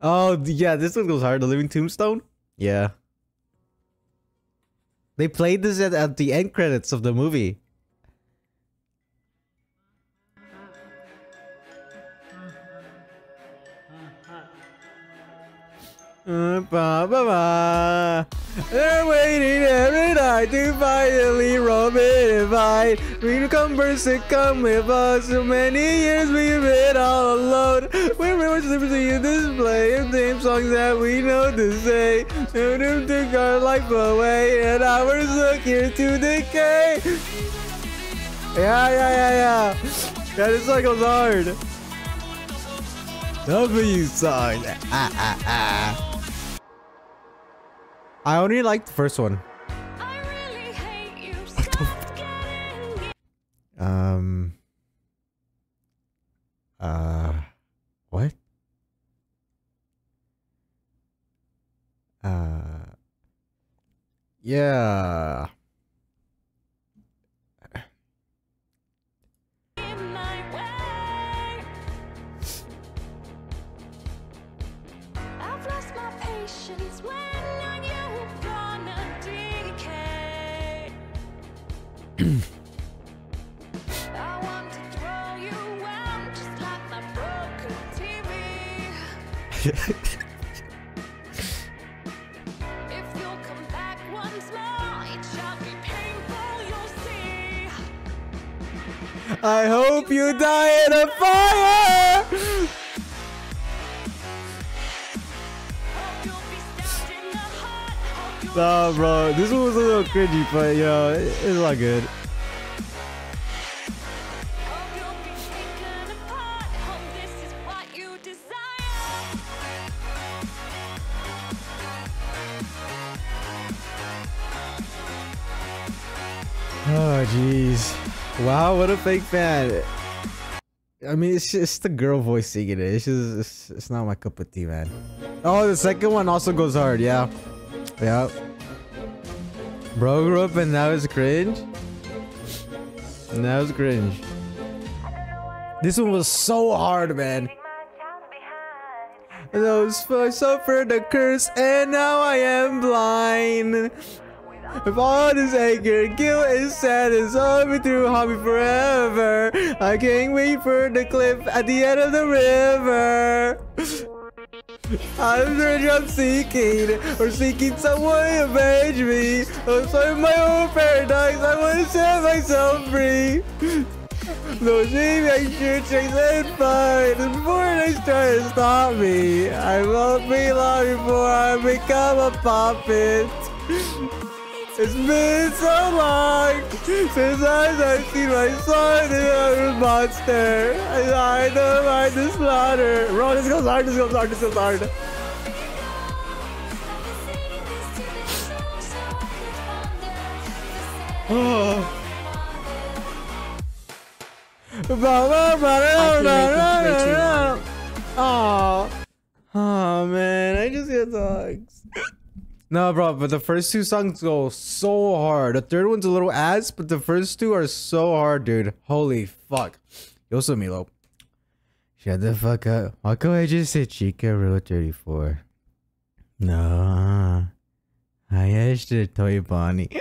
Oh, yeah, this one goes hard. The Living Tombstone? Yeah. They played this at the end credits of the movie. They're waiting every night to finally roam in and fight. We converse and come with us. So many years we've been all alone. We're very much different to you display of theme songs that we know to say. No them took our life away, and ours look here to decay. Yeah. That is like a hard. W song. I only liked the first one. I really hate you, what? Yeah. I want to throw you out just like my broken TV. If you'll come back once more, it shall be painful, you'll see. I hope you die in a fire. Hope you'll be standing up hot. Hope you'll be bro, this one was a little cringy, but you know, it's not good. Oh jeez! Wow, what a fake fan. I mean, it's just the girl voice singing it. It's just, it's not my cup of tea, man. Oh, the second one also goes hard. Yeah. Bro grew up and now it's cringe. This one was so hard, man. Those I suffered a curse and now I am blind. If all this anger, guilt, and sadness all me through haunt me forever, I can't wait for the cliff at the end of the river. I'm sure I'm seeking, or seeking someone to avenge me. I'm sorry, my own paradise, I want to set myself free. No shame, I should chase and find. Before they try to stop me, I won't be long before I become a puppet. It's been so long since I've seen my son in a monster. I don't mind the slaughter. Bro, this goes hard, Oh man, I just get dogs. No, bro, but the first two songs go so hard. The third one's a little ass, but the first two are so hard, dude. Holy fuck. Yo, so Milo. Shut the fuck up. Why can't I just say Chica Rule 34? No. I asked the toy Bonnie.